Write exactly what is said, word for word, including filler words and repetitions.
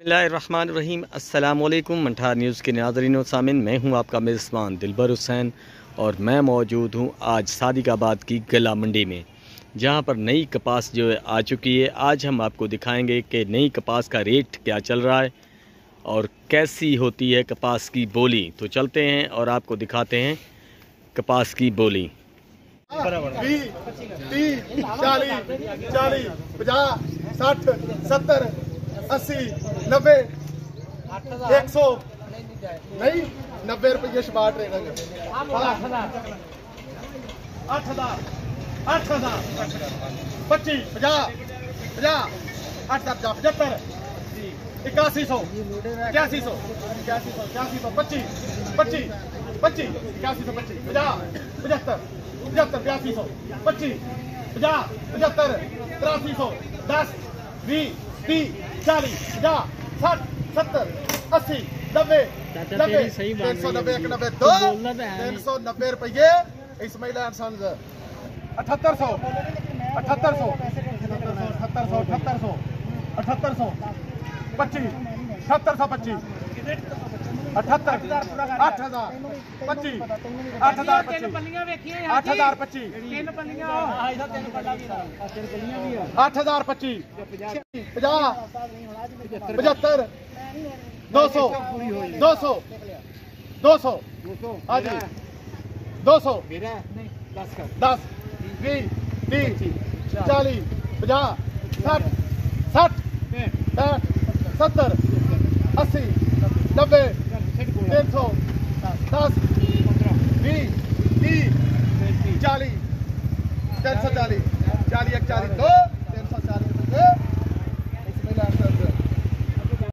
बिस्मिल्लाहिर्रहमानिर्रहीम। अस्सलामुअलैकुम। मंठार न्यूज़ के नाज़रीन व सामिन, मैं हूँ आपका मेज़बान दिलबर हुसैन और मैं मौजूद हूँ आज सादिकाबाद की गला मंडी में, जहाँ पर नई कपास जो है आ चुकी है। आज हम आपको दिखाएंगे कि नई कपास का रेट क्या चल रहा है और कैसी होती है कपास की बोली। तो चलते हैं और आपको दिखाते हैं कपास की बोली। अस्सी नब्बे एक सौ नहीं नब्बे रुपये बांट रहे। आठ हजार आठ हजार पच्चीस पचास पचास आठ हजार पचास पचहत्तर इक्यासी सौ इक्यासी सौ इक्यासी सौ इक्यासी सौ पच्चीस पच्चीस पच्चीस इक्यासी सौ पच्चीस पचास पचहत्तर पचहत्तर इक्यासी सौ पच्चीस पचास पचहत्तर तिरासी सौ दस बीस तीस चालीस पचास साठ सत्तर अस्सी नब्बे नब्बे एक सौ नब्बे एक नब्बे दो तीन सौ नब्बे रुपये इसमाइल इंसान अठहत्तर सौ अठहत्तर सौ अठहत्तर सौ अठहत्तर सौ अठहत्तर सौ पच्चीस अठहत्तर सौ पच्चीस अठहत्तर आठ हजार पच्चीस आठ हजार पच्चीस आठ हजार पच्चीस आठ हजार पच्चीस पचास पचहत्तर दो सौ दो सौ दो सौ हाँ जी दो सौ दस बीस तीस चालीस पचास साठ साठ साठ सत्तर अस्सी नब्बे तीन सौ दस बीस तीस चालीस तीन सौ चालीस चालीस एक चालीस दो